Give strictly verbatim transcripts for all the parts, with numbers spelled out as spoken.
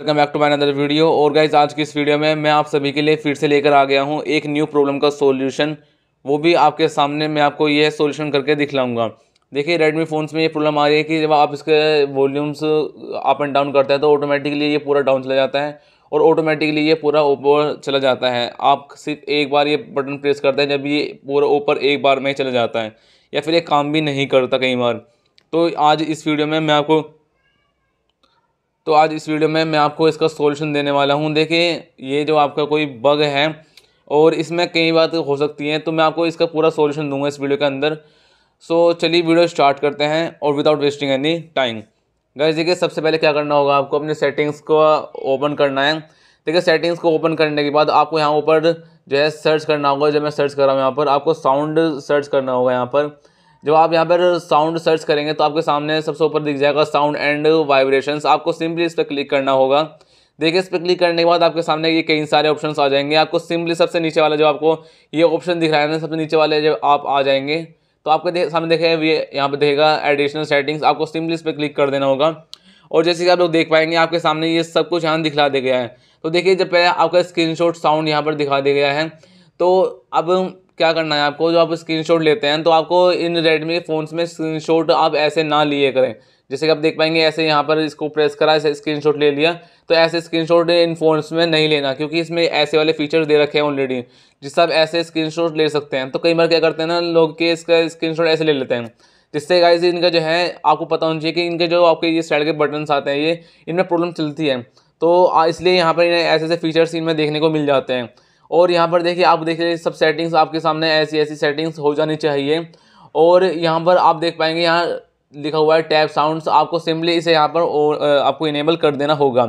Welcome back to my another video. और guys आज की इस वीडियो में मैं आप सभी के लिए फिर से लेकर आ गया हूं एक न्यू प्रॉब्लम का सॉल्यूशन, वो भी आपके सामने मैं आपको ये सॉल्यूशन करके दिखलाऊंगा। देखिए रेडमी फ़ोन्स में ये प्रॉब्लम आ रही है कि जब आप इसके वॉल्यूम्स अप एंड डाउन करते हैं तो ऑटोमेटिकली ये पूरा डाउन चला जाता है और ऑटोमेटिकली ये पूरा ऊपर चला जाता है। आप सिर्फ एक बार ये बटन प्रेस करते हैं जब ये पूरा ऊपर एक बार में चला जाता है, या फिर ये काम भी नहीं करता कई बार। तो आज इस वीडियो में मैं आपको तो आज इस वीडियो में मैं आपको इसका सॉल्यूशन देने वाला हूं। देखिए ये जो आपका कोई बग है और इसमें कई बात हो सकती हैं, तो मैं आपको इसका पूरा सॉल्यूशन दूंगा इस वीडियो के अंदर। सो चलिए वीडियो स्टार्ट करते हैं और without wasting any time. Guys देखिए सबसे पहले क्या करना होगा, आपको अपने सेटिंग्स को ओपन करना है। देखिए सेटिंग्स को ओपन करने के बाद आपको यहाँ ऊपर जो है सर्च करना होगा। जब मैं सर्च कर रहा हूँ यहाँ पर आपको साउंड सर्च करना होगा। यहाँ पर जब आप यहाँ पर साउंड सर्च करेंगे तो आपके सामने सबसे ऊपर दिख जाएगा साउंड एंड वाइब्रेशंस। आपको सिंपली इस पर क्लिक करना होगा। देखिए इस पर क्लिक करने के बाद आपके सामने ये कई सारे ऑप्शंस आ जाएंगे। आपको सिंपली सबसे नीचे वाला जो आपको ये ऑप्शन दिख रहा है ना, सबसे नीचे वाले जब आप आ जाएंगे तो आपके दे, सामने देखें ये यहाँ पर देखेगा एडिशनल सेटिंग्स। आपको सिंपली इस पर क्लिक कर देना होगा और जैसे कि आप लोग देख पाएंगे आपके सामने ये सब कुछ यहाँ दिखला दिया गया है। तो देखिए जब पहले आपका स्क्रीनशॉट साउंड यहाँ पर दिखा दिया गया है, तो अब क्या करना है आपको, जो आप स्क्रीनशॉट लेते हैं तो आपको इन रेडमी फ़ोन्स में स्क्रीनशॉट आप ऐसे ना लिए करें। जैसे कि आप देख पाएंगे ऐसे यहाँ पर इसको प्रेस करा, ऐसे स्क्रीनशॉट ले लिया, तो ऐसे स्क्रीनशॉट इन फ़ोन्स में नहीं लेना, क्योंकि इसमें ऐसे वाले फीचर्स दे रखे हैं ऑलरेडी जिससे आप ऐसे स्क्रीनशॉट ले सकते हैं। तो कई बार क्या करते हैं ना लोग के इसका स्क्रीनशॉट ऐसे ले लेते हैं, जिससे गाइस इनका जो है आपको पता होना चाहिए कि इनके जो आपके ये साइड के बटन्स आते हैं ये इनमें प्रॉब्लम चलती है। तो इसलिए यहाँ पर इन्हें ऐसे ऐसे फीचर्स इनमें देखने को मिल जाते हैं। और यहाँ पर देखिए आप देखिए सब सेटिंग्स आपके सामने ऐसी ऐसी सेटिंग्स हो जानी चाहिए। और यहाँ पर आप देख पाएंगे यहाँ लिखा हुआ है टैप साउंड्स। आपको सिंपली इसे यहाँ पर और, आपको इनेबल कर देना होगा।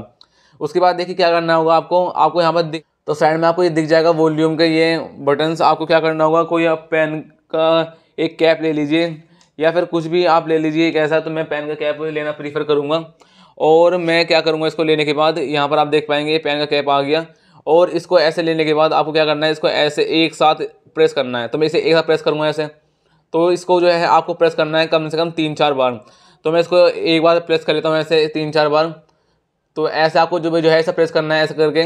उसके बाद देखिए क्या करना होगा आपको, आपको यहाँ पर तो साइड में आपको ये दिख जाएगा वॉल्यूम के ये बटन्स। आपको क्या करना होगा, कोई आप पेन का एक कैप ले लीजिए या फिर कुछ भी आप ले लीजिए एक ऐसा। तो मैं पेन का कैप लेना प्रीफर करूँगा। और मैं क्या करूँगा इसको लेने के बाद यहाँ पर आप देख पाएंगे पेन का कैप आ गया। और इसको ऐसे लेने के बाद आपको क्या करना है, इसको ऐसे एक साथ प्रेस करना है। तो मैं इसे एक साथ प्रेस करूँगा ऐसे, तो इसको जो है आपको प्रेस करना है कम से कम तीन चार बार। तो मैं इसको एक बार प्रेस कर लेता हूँ ऐसे तीन चार बार। तो ऐसे आपको जो जो है ऐसा प्रेस करना है ऐसे करके।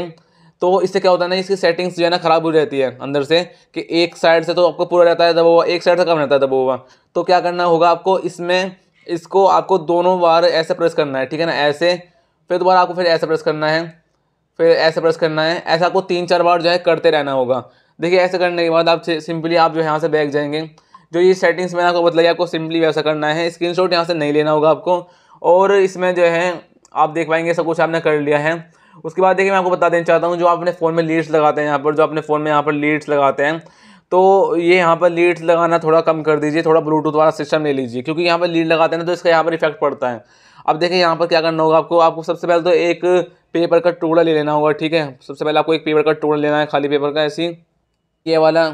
तो इससे क्या होता है ना, इसकी सेटिंग्स जो है ना ख़राब हो जाती है अंदर से, कि एक साइड से तो आपको पूरा रहता है दबा, एक साइड से कम रहता है दबा। तो क्या करना होगा आपको, इसमें इसको आपको दोनों बार ऐसे प्रेस करना है, ठीक है ना, ऐसे। फिर दोबारा आपको फिर ऐसे प्रेस करना है, फिर ऐसे प्रेस करना है। ऐसा आपको तीन चार बार जो है करते रहना होगा। देखिए ऐसे करने के बाद आप सिंपली आप जो है यहाँ से बैक जाएंगे। जो ये सेटिंग्स मैंने आपको बताई आपको सिंपली वैसा करना है। स्क्रीनशॉट यहाँ से नहीं लेना होगा आपको। और इसमें जो है आप देख पाएंगे सब कुछ आपने कर लिया है। उसके बाद देखिए मैं आपको बता देना चाहता हूँ, जो आप अपने फ़ोन में लीड्स लगाते हैं यहाँ पर, जो अपने फ़ोन में यहाँ पर लीड्स लगाते हैं, तो ये यहाँ पर लीड्स लगाना थोड़ा कम कर दीजिए, थोड़ा ब्लूटूथ वाला सिस्टम ले लीजिए, क्योंकि यहाँ पर लीड लगाते हैं तो इसका यहाँ पर इफेक्ट पड़ता है। अब देखिए यहाँ पर क्या करना होगा आपको, आपको सबसे पहले तो एक पेपर का टुकड़ा ले लेना होगा, ठीक है। सबसे पहले आपको एक पेपर का टुकड़ा लेना है, खाली पेपर का, ऐसी ये वाला।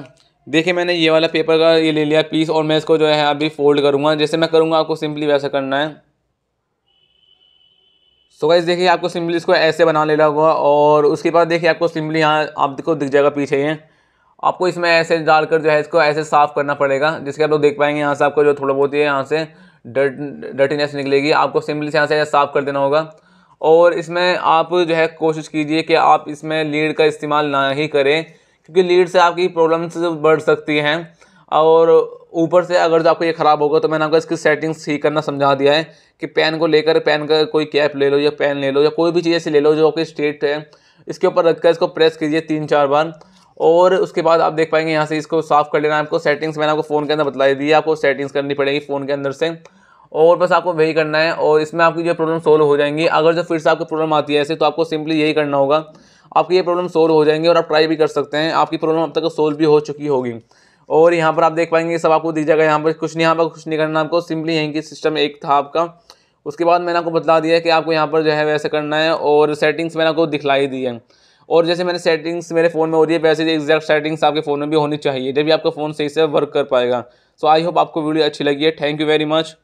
देखिए मैंने ये वाला पेपर का ये ले लिया पीस, और मैं इसको जो है अभी फोल्ड करूँगा। जैसे मैं करूँगा आपको सिंपली वैसा करना है। सो गाइस देखिए आपको सिंपली इसको ऐसे बना लेना होगा। और उसके बाद देखिए आपको सिंपली यहाँ आपको दिख जाएगा पीछे ये, आपको इसमें ऐसे डालकर जो है इसको ऐसे साफ़ करना पड़ेगा। जिसके आप लोग देख पाएंगे यहाँ से आपको जो थोड़ा बहुत ये यहाँ से डर्ट डर्टीनेस निकलेगी, आपको सिंपली से यहाँ से साफ़ कर देना होगा। और इसमें आप जो है कोशिश कीजिए कि आप इसमें लीड का इस्तेमाल ना ही करें, क्योंकि लीड से आपकी प्रॉब्लम्स बढ़ सकती हैं। और ऊपर से अगर जो आपको ये ख़राब होगा, तो मैंने आपको इसकी सेटिंग्स ठीक करना समझा दिया है कि पेन को लेकर, पेन का कोई कैप ले लो या पेन ले लो या कोई भी चीज़ ऐसी ले लो जो आपकी स्ट्रेट है, इसके ऊपर रखकर इसको प्रेस कीजिए तीन चार बार। और उसके बाद आप देख पाएंगे यहाँ से इसको साफ़ कर लेना है। आपको सेटिंग्स मैंने आपको फ़ोन के अंदर बतलाई दी है, आपको सेटिंग्स करनी पड़ेगी फ़ोन के अंदर से, और बस आपको वही करना है। और इसमें आपकी जो प्रॉब्लम सोल्व हो जाएंगी। अगर जो फिर से आपको प्रॉब्लम आती है ऐसे, तो आपको सिंपली यही करना होगा, आपकी ये प्रॉब्लम सोल्व हो जाएंगी। और आप ट्राई भी कर सकते हैं, आपकी प्रॉब्लम अब तक सोल्व भी हो चुकी होगी। और यहाँ पर आप देख पाएंगे सब आपको दिख जाएगा। यहाँ पर कुछ नहीं, यहाँ पर कुछ नहीं करना आपको, सिंपली यहीं की सिस्टम एक था आपका। उसके बाद मैंने आपको बता दिया कि आपको यहाँ पर जो है वैसे करना है। और सेटिंग्स मैंने आपको दिखलाई दी है। और जैसे मैंने सेटिंग्स मेरे फ़ोन में हो रही है, वैसे एग्जैक्ट सेटिंग्स आपके फ़ोन में भी होनी चाहिए, जब भी आपका फ़ोन सही से वर्क कर पाएगा। सो आई होप आपको वीडियो अच्छी लगी है। Thank you very much.